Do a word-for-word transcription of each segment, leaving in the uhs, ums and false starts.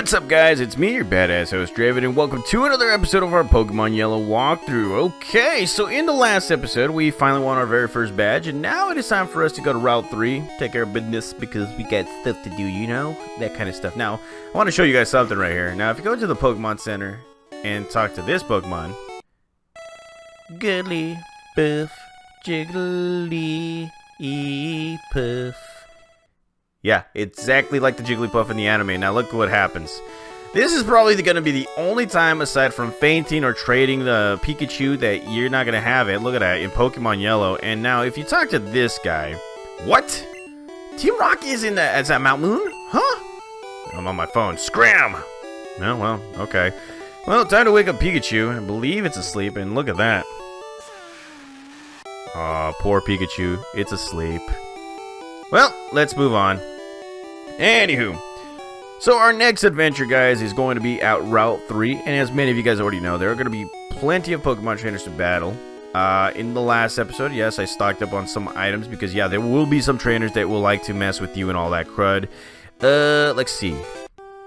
What's up, guys? It's me, your badass host, Draven, and welcome to another episode of our Pokemon Yellow walkthrough. Okay, so in the last episode, we finally won our very first badge, and now it is time for us to go to Route three, take care of business, because we got stuff to do, you know? That kind of stuff. Now, I want to show you guys something right here. Now, if you go to the Pokemon Center and talk to this Pokemon, Jigglypuff, Jigglypuff. Yeah, exactly like the Jigglypuff in the anime. Now look what happens. This is probably going to be the only time, aside from fainting or trading the Pikachu, that you're not going to have it. Look at that, in Pokemon Yellow. And now, if you talk to this guy... What? Team Rocket is in that... Is that Mount Moon? Huh? I'm on my phone. Scram! No, well, okay. Well, time to wake up Pikachu. I believe it's asleep, and look at that. Aw, poor Pikachu. It's asleep. Well, let's move on. Anywho, so our next adventure, guys, is going to be at Route three, and as many of you guys already know, there are going to be plenty of Pokemon trainers to battle. Uh, in the last episode, yes, I stocked up on some items, because, yeah, there will be some trainers that will like to mess with you and all that crud. Uh, let's see.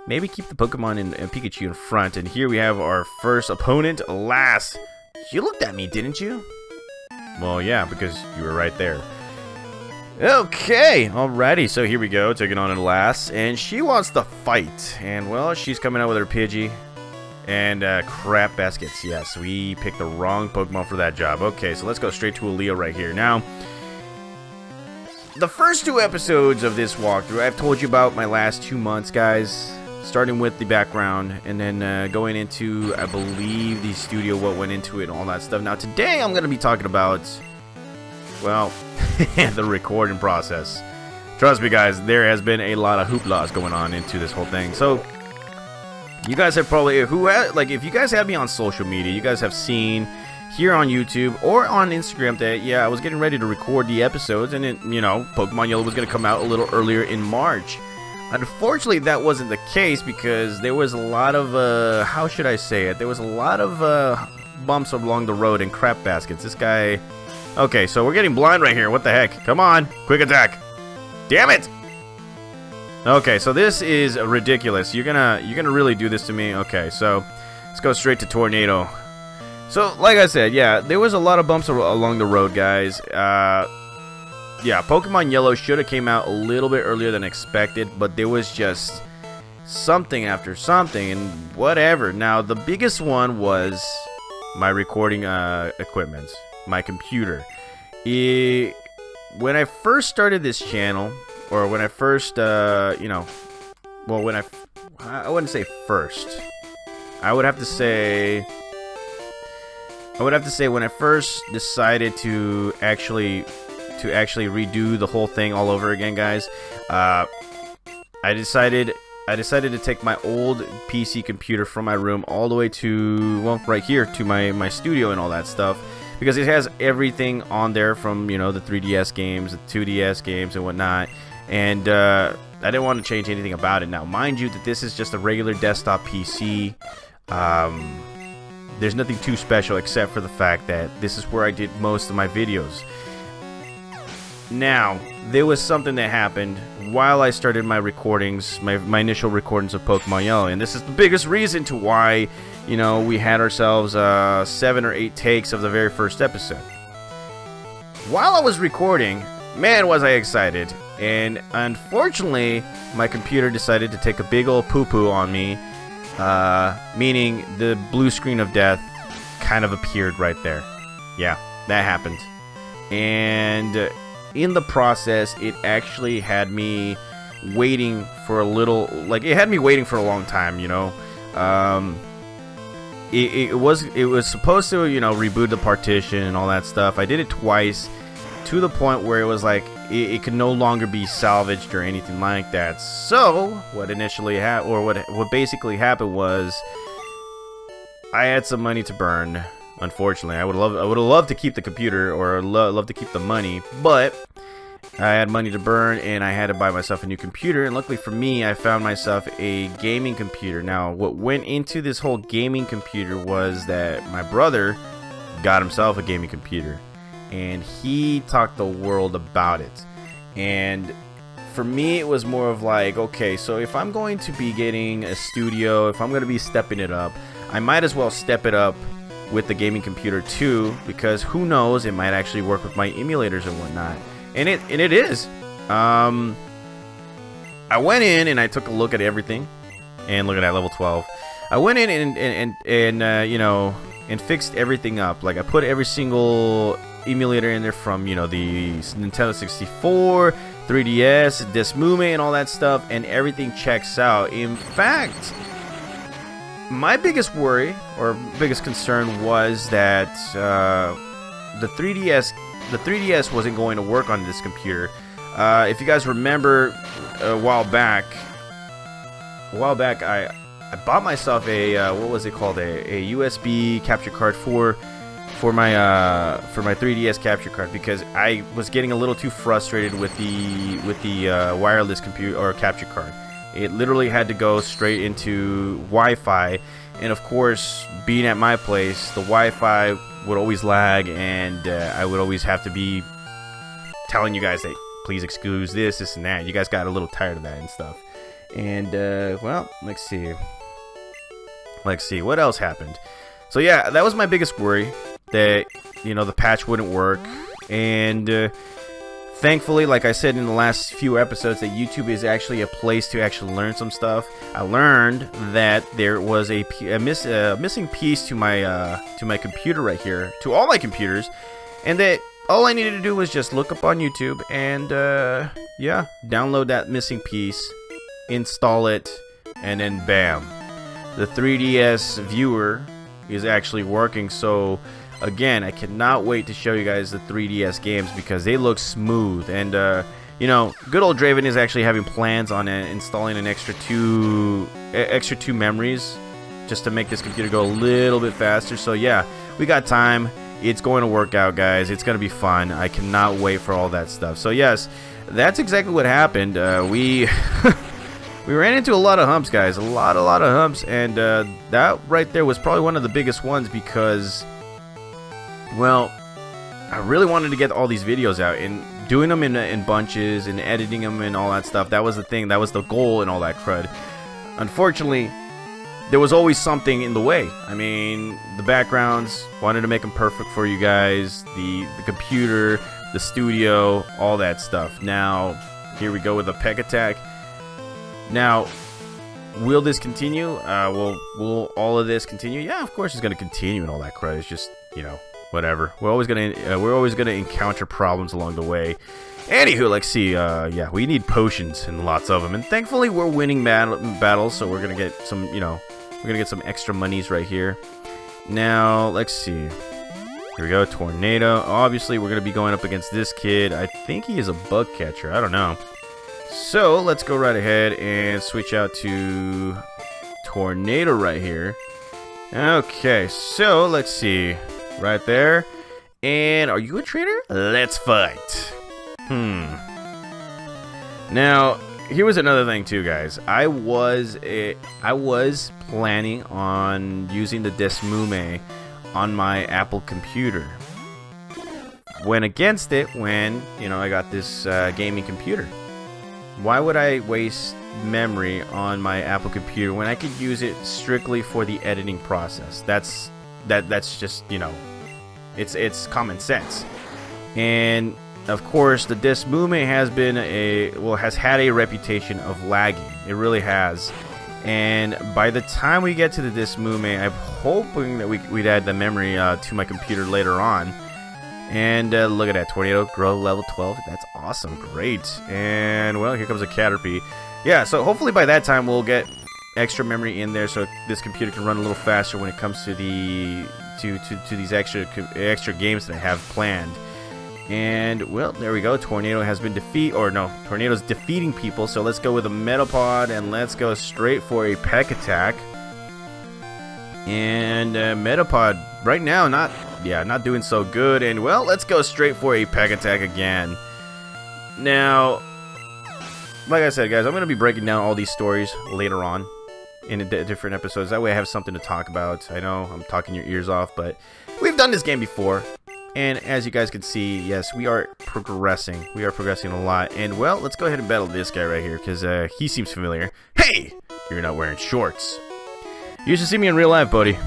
Maybe keep the Pokemon and, and Pikachu in front, and here we have our first opponent, Lass. You looked at me, didn't you? Well, yeah, because you were right there. Okay, alrighty, so here we go, taking on Lass, and she wants to fight, and well, she's coming out with her Pidgey, and uh, crap baskets, yes, we picked the wrong Pokemon for that job. Okay, so let's go straight to Aaliyah right here. Now, the first two episodes of this walkthrough, I've told you about my last two months, guys, starting with the background, and then uh, going into, I believe, the studio, what went into it, and all that stuff. Now, today, I'm going to be talking about... Well, the recording process. Trust me, guys, there has been a lot of hooplas going on into this whole thing. So, you guys have probably, who has, like, if you guys have me on social media, you guys have seen here on YouTube or on Instagram that, yeah, I was getting ready to record the episodes, and it, you know, Pokemon Yellow was going to come out a little earlier in March. Unfortunately, that wasn't the case because there was a lot of, uh, how should I say it? There was a lot of uh, bumps along the road and crap baskets. This guy... Okay, so we're getting blind right here. What the heck? Come on. Quick attack. Damn it! Okay, so this is ridiculous. You're gonna you're gonna really do this to me? Okay, so let's go straight to Tornado. So, like I said, yeah, there was a lot of bumps along the road, guys. Uh, yeah, Pokemon Yellow should have came out a little bit earlier than expected, but there was just something after something and whatever. Now, the biggest one was my recording uh, equipment. My computer. It, when I first started this channel, or when I first, uh, you know, well, when I, I wouldn't say first. I would have to say, I would have to say when I first decided to actually, to actually redo the whole thing all over again, guys. Uh, I decided, I decided to take my old P C computer from my room all the way to, well, right here to my my studio and all that stuff. Because it has everything on there from, you know, the three D S games, the two D S games and whatnot. And uh, I didn't want to change anything about it. Now, mind you that this is just a regular desktop P C. Um, there's nothing too special except for the fact that this is where I did most of my videos. Now, there was something that happened while I started my recordings, my, my initial recordings of Pokemon Yellow. And this is the biggest reason to why... You know, we had ourselves uh, seven or eight takes of the very first episode. While I was recording, man, was I excited. And unfortunately, my computer decided to take a big old poo-poo on me. Uh, meaning the blue screen of death kind of appeared right there. Yeah, that happened. And in the process, it actually had me waiting for a little... Like, it had me waiting for a long time, you know? Um... It, it was it was supposed to, you know, reboot the partition and all that stuff. I did it twice to the point where it was like it, it could no longer be salvaged or anything like that. So what initially happened, or what what basically happened was, I had some money to burn. Unfortunately, I would love I would have loved to keep the computer or lo love to keep the money, but I had money to burn and I had to buy myself a new computer, and luckily for me I found myself a gaming computer. Now what went into this whole gaming computer was that my brother got himself a gaming computer and he talked the world about it, and For me, it was more of like, okay, so if I'm going to be getting a studio, if I'm going to be stepping it up, I might as well step it up with the gaming computer too, because who knows, it might actually work with my emulators and whatnot. And it and it is. Um, I went in and I took a look at everything, and look at that, level twelve. I went in and and and, and uh, you know, and fixed everything up. Like I put every single emulator in there from, you know, the Nintendo sixty-four. three D S, Desmume, and all that stuff, and everything checks out. In fact, my biggest worry or biggest concern was that uh, the three D S, the three D S wasn't going to work on this computer. Uh, if you guys remember, a while back, a while back, I I bought myself a uh, what was it called a, a U S B capture card for. For my uh, for my three D S capture card, because I was getting a little too frustrated with the with the uh, wireless computer or capture card. It literally had to go straight into Wi-Fi, and of course, being at my place, the Wi-Fi would always lag, and uh, I would always have to be telling you guys that please excuse this, this, and that. You guys got a little tired of that and stuff. And uh, well, let's see, let's see what else happened. So yeah, that was my biggest worry. That, you know, the patch wouldn't work, and uh, thankfully, like I said in the last few episodes, that YouTube is actually a place to actually learn some stuff. I learned that there was a, a miss, uh, missing piece to my uh, to my computer right here, to all my computers, and that all I needed to do was just look up on YouTube and uh, yeah, download that missing piece, install it, and then bam, the three D S viewer is actually working. So again, I cannot wait to show you guys the three D S games because they look smooth. And, uh, you know, good old Draven is actually having plans on uh, installing an extra two, uh, extra two memories just to make this computer go a little bit faster. So, yeah, we got time. It's going to work out, guys. It's going to be fun. I cannot wait for all that stuff. So, yes, that's exactly what happened. Uh, we... We ran into a lot of humps, guys. A lot, a lot of humps. And uh, that right there was probably one of the biggest ones because... Well, I really wanted to get all these videos out and doing them in, in bunches and editing them and all that stuff. That was the thing. That was the goal and all that crud. Unfortunately, there was always something in the way. I mean, the backgrounds, wanted to make them perfect for you guys. The, the computer, the studio, all that stuff. Now, here we go with a Peck Attack. Now... Will this continue? Uh, will will all of this continue? Yeah, of course it's going to continue and all that crud. It's just, you know, whatever. We're always going to uh, we're always going to encounter problems along the way. Anywho, let's see. Uh, yeah, we need potions and lots of them. And thankfully, we're winning battle battles, so we're going to get some, you know, we're going to get some extra monies right here. Now, let's see. Here we go, tornado. Obviously, we're going to be going up against this kid. I think he is a bug catcher. I don't know. So let's go right ahead and switch out to tornado right here. Okay, so let's see right there. And are you a traitor? Let's fight. Hmm. Now here was another thing too, guys. I was a, I was planning on using the Desmume on my Apple computer. Went against it when, you know, I got this uh, gaming computer. Why would I waste memory on my Apple computer when I could use it strictly for the editing process? That's that. That's just, you know, it's it's common sense. And of course, the Desmume has been a well has had a reputation of lagging. It really has. And by the time we get to the Desmume, I'm hoping that we, we'd add the memory uh, to my computer later on. And uh, look at that, tornado, grow level twelve. That's awesome, great. And well, here comes a Caterpie. Yeah, so hopefully by that time we'll get extra memory in there, so this computer can run a little faster when it comes to the to to, to these extra extra games that I have planned. And well, there we go. Tornado has been defeat, or no, tornado's defeating people. So let's go with a Metapod, and let's go straight for a Peck Attack. And uh, Metapod right now, not. Yeah, not doing so good, and well, let's go straight for a Peck Attack again. Now, like I said, guys, I'm going to be breaking down all these stories later on in a d different episodes. That way I have something to talk about. I know I'm talking your ears off, but we've done this game before. And as you guys can see, yes, we are progressing. We are progressing a lot. And, well, let's go ahead and battle this guy right here, because uh, he seems familiar. Hey! You're not wearing shorts. You should see me in real life, buddy.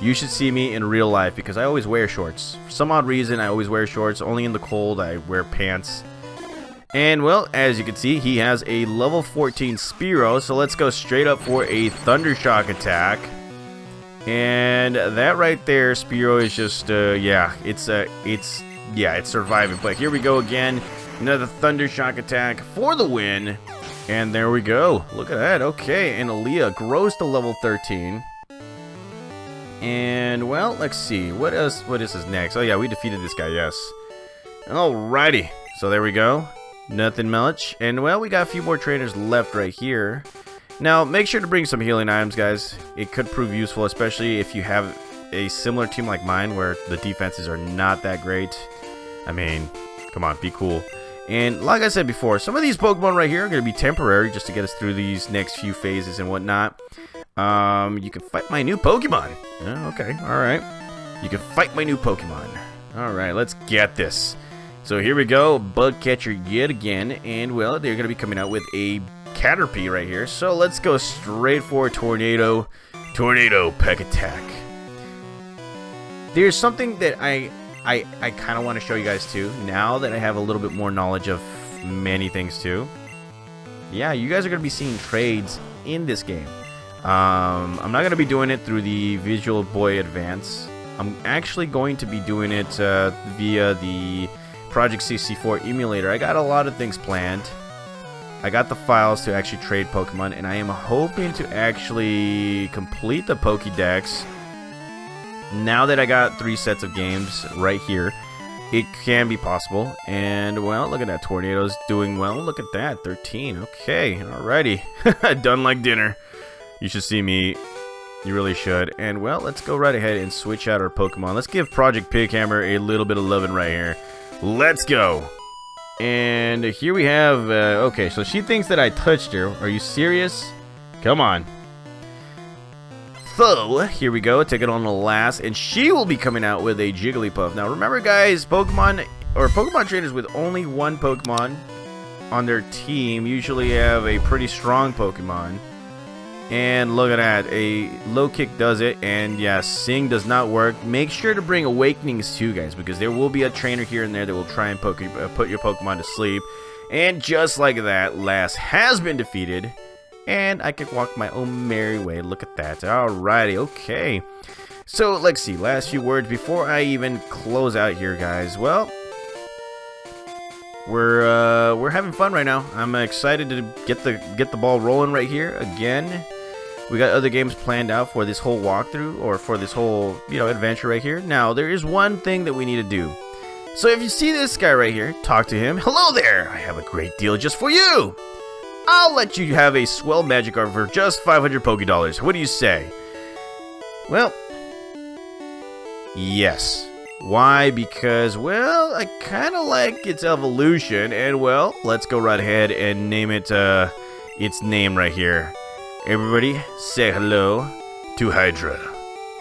You should see me in real life, because I always wear shorts. For some odd reason, I always wear shorts. Only in the cold, I wear pants. And, well, as you can see, he has a level fourteen Spearow, so let's go straight up for a Thundershock attack. And that right there, Spearow is just, uh, yeah, it's, uh, it's, yeah, it's surviving. But here we go again, another Thundershock attack for the win. And there we go. Look at that. Okay, and Aaliyah grows to level thirteen. And, well, let's see. What else, what is this next? Oh, yeah, we defeated this guy, yes. Alrighty. So there we go. Nothing much. And, well, we got a few more trainers left right here. Now, make sure to bring some healing items, guys. It could prove useful, especially if you have a similar team like mine where the defenses are not that great. I mean, come on, be cool. And like I said before, some of these Pokemon right here are going to be temporary just to get us through these next few phases and whatnot. Um, you can fight my new Pokemon. Oh, okay, all right. You can fight my new Pokemon. All right, let's get this. So here we go, Bug Catcher yet again. And, well, they're going to be coming out with a Caterpie right here, so let's go straight for tornado tornado peck attack. There's something that I I, I kind of want to show you guys too, now that I have a little bit more knowledge of many things too. Yeah, you guys are gonna be seeing trades in this game. um, I'm not gonna be doing it through the Visual Boy Advance. I'm actually going to be doing it uh, via the Project C C four emulator. I got a lot of things planned. I got the files to actually trade Pokemon, and I am hoping to actually complete the Pokédex. Now that I got three sets of games right here, it can be possible. And, well, look at that. Tornado's doing well. Look at that. thirteen. Okay. Alrighty. Done like dinner. You should see me. You really should. And, well, let's go right ahead and switch out our Pokemon. Let's give Project Pig Hammer a little bit of loving right here. Let's go. And here we have, uh, okay, so she thinks that I touched her. Are you serious? Come on. So, here we go, take it on the Lass, and she will be coming out with a Jigglypuff. Now, remember, guys, Pokemon, or Pokemon trainers with only one Pokemon on their team usually have a pretty strong Pokemon. And look at that, a low kick does it, and yeah, Sing does not work. Make sure to bring Awakenings too, guys, because there will be a trainer here and there that will try and poke, uh, put your Pokemon to sleep. And just like that, Lass has been defeated, and I can walk my own merry way. Look at that. Alrighty, okay. So, let's see, last few words before I even close out here, guys. Well, we're uh, we're having fun right now. I'm excited to get the get the ball rolling right here again. We got other games planned out for this whole walkthrough, or for this whole, you know, adventure right here. Now, there is one thing that we need to do. So if you see this guy right here, talk to him. Hello there! I have a great deal just for you! I'll let you have a swell Magikarp for just five hundred Pokédollars. What do you say? Well, yes. Why? Because, well, I kind of like its evolution, and, well, let's go right ahead and name it, uh, its name right here. Everybody, say hello to Hydra.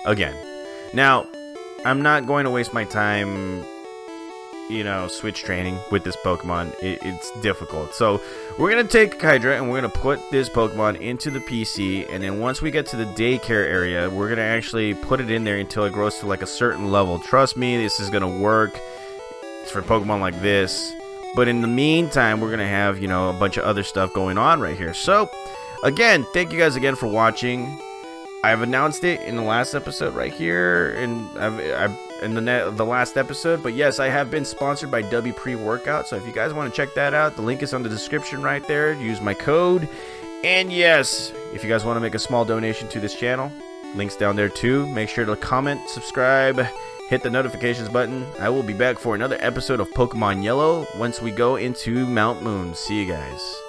Again. Now, I'm not going to waste my time, you know, switch training with this Pokemon. It, it's difficult. So, we're going to take Hydra, and we're going to put this Pokemon into the P C, and then once we get to the daycare area, we're going to actually put it in there until it grows to, like, a certain level. Trust me, this is going to work. It's for Pokemon like this. But in the meantime, we're going to have, you know, a bunch of other stuff going on right here. So, again, thank you guys again for watching. I've announced it in the last episode right here, and I've, I've in the net, the last episode. But yes, I have been sponsored by Dubby Pre-Workout. So if you guys want to check that out, the link is on the description right there. Use my code. And yes, if you guys want to make a small donation to this channel, links down there too. Make sure to comment, subscribe, hit the notifications button. I will be back for another episode of Pokemon Yellow once we go into Mount Moon. See you guys.